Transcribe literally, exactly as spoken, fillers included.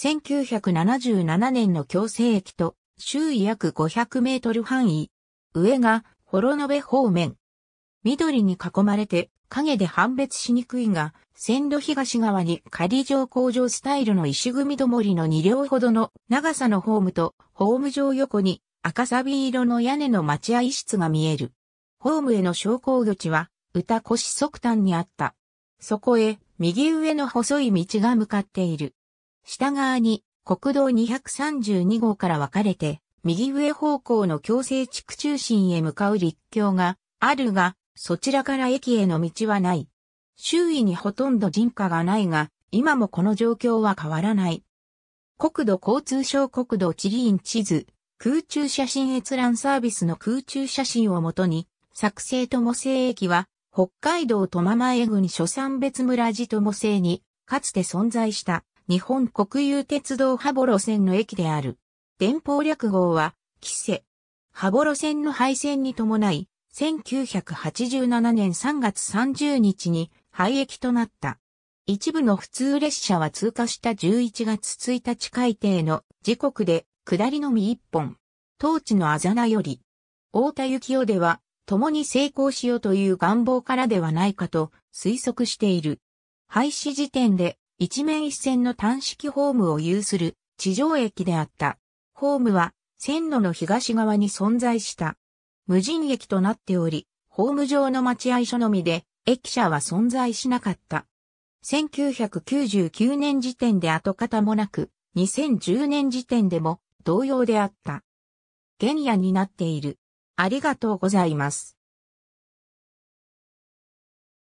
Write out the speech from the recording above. せんきゅうひゃくななじゅうななねんの強制駅と周囲約ごひゃくメートル範囲。上が幌延方面。緑に囲まれて影で判別しにくいが、線路東側に仮乗降場スタイルの石組どもりのにりょうほどの長さのホームとホーム上横に赤錆色の屋根の待合室が見える。ホームへの昇降口は歌越側端にあった。そこへ右上の細い道が向かっている。下側に国道にひゃくさんじゅうにごうから分かれて、右上方向の強制地区中心へ向かう陸橋があるが、そちらから駅への道はない。周囲にほとんど人家がないが、今もこの状況は変わらない。国土交通省国土地理院地図、空中写真閲覧サービスの空中写真をもとに、作成友瀬駅は、北海道苫前郡初山別村地友瀬に、かつて存在した日本国有鉄道羽幌線の駅である。電報略号は、きせ。羽幌線の廃線に伴い、せんきゅうひゃくはちじゅうななねんさんがつさんじゅうにちに廃駅となった。一部の普通列車は通過したじゅういちがつついたち改定の時刻で下りのみいっぽん。当地のあざなより、太田幸男では共に成功しようという願望からではないかと推測している。廃止時点で一面一線の単式ホームを有する地上駅であった。ホームは線路の東側に存在した。無人駅となっており、ホーム上の待合所のみで、駅舎は存在しなかった。せんきゅうひゃくきゅうじゅうきゅうねん時点で跡形もなく、にせんじゅうねん時点でも同様であった。原野になっている。ありがとうございます。